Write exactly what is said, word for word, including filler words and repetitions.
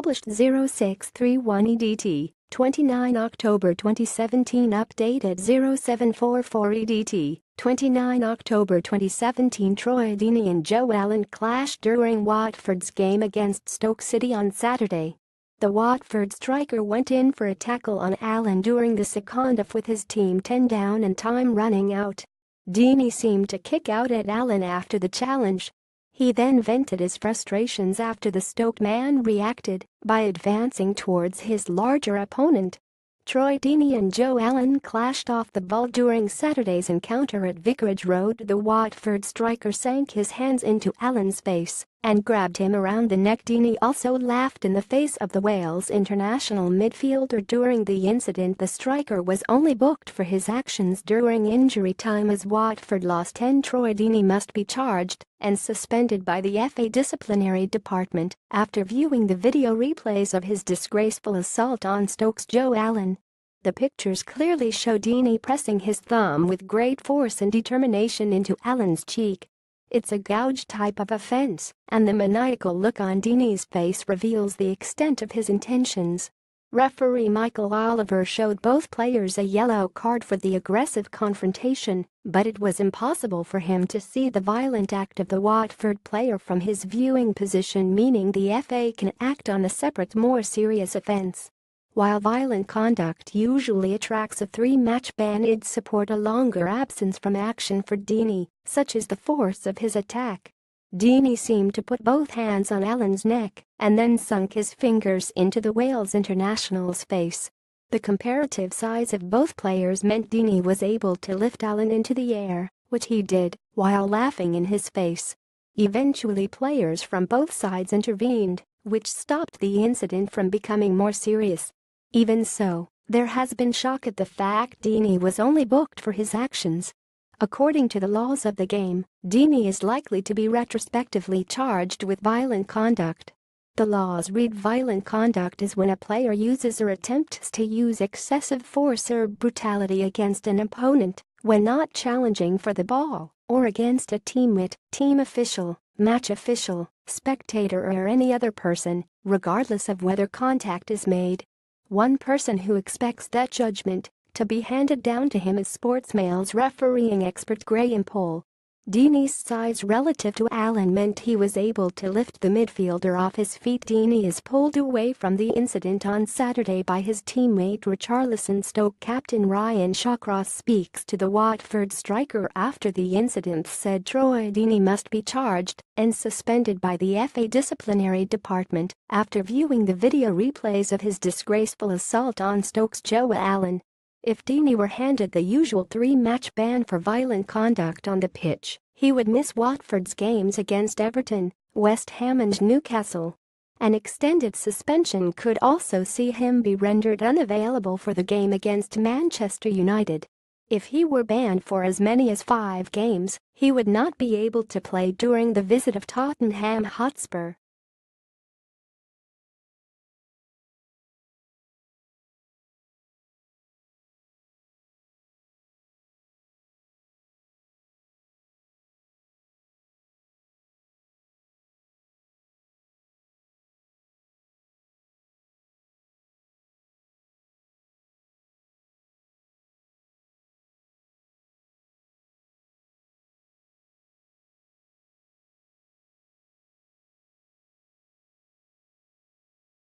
published zero six three one E D T, twenty-nine October twenty seventeen, updated zero seven four four E D T, twenty-nine October twenty seventeen. Troy Deeney and Joe Allen clashed during Watford's game against Stoke City on Saturday. The Watford striker went in for a tackle on Allen during the second half with his team ten down and time running out. Deeney seemed to kick out at Allen after the challenge. He then vented his frustrations after the Stoke man reacted by advancing towards his larger opponent. Troy Deeney and Joe Allen clashed off the ball during Saturday's encounter at Vicarage Road. The Watford striker sank his hands into Allen's face and grabbed him around the neck. Deeney also laughed in the face of the Wales international midfielder during the incident. The striker was only booked for his actions during injury time as Watford lost ten. Troy Deeney must be charged and suspended by the F A disciplinary department after viewing the video replays of his disgraceful assault on Stoke's Joe Allen. The pictures clearly show Deeney pressing his thumb with great force and determination into Allen's cheek. It's a gouge type of offence, and the maniacal look on Deeney's face reveals the extent of his intentions. Referee Michael Oliver showed both players a yellow card for the aggressive confrontation, but it was impossible for him to see the violent act of the Watford player from his viewing position, meaning the F A can act on a separate, more serious offence. While violent conduct usually attracts a three-match ban, it'd support a longer absence from action for Deeney, such as the force of his attack. Deeney seemed to put both hands on Allen's neck and then sunk his fingers into the Wales international's face. The comparative size of both players meant Deeney was able to lift Allen into the air, which he did, while laughing in his face. Eventually, players from both sides intervened, which stopped the incident from becoming more serious. Even so, there has been shock at the fact Deeney was only booked for his actions. According to the laws of the game, Deeney is likely to be retrospectively charged with violent conduct. The laws read violent conduct is when a player uses or attempts to use excessive force or brutality against an opponent when not challenging for the ball, or against a teammate, team official, match official, spectator or any other person, regardless of whether contact is made. One person who expects that judgment to be handed down to him as Sports Mail's refereeing expert Graham Pohl. Deeney's size relative to Allen meant he was able to lift the midfielder off his feet. Deeney is pulled away from the incident on Saturday by his teammate Richarlison. Stoke captain Ryan Shawcross speaks to the Watford striker after the incident, said Troy Deeney must be charged and suspended by the F A disciplinary department after viewing the video replays of his disgraceful assault on Stoke's Joe Allen. If Deeney were handed the usual three-match ban for violent conduct on the pitch, he would miss Watford's games against Everton, West Ham and Newcastle. An extended suspension could also see him be rendered unavailable for the game against Manchester United. If he were banned for as many as five games, he would not be able to play during the visit of Tottenham Hotspur.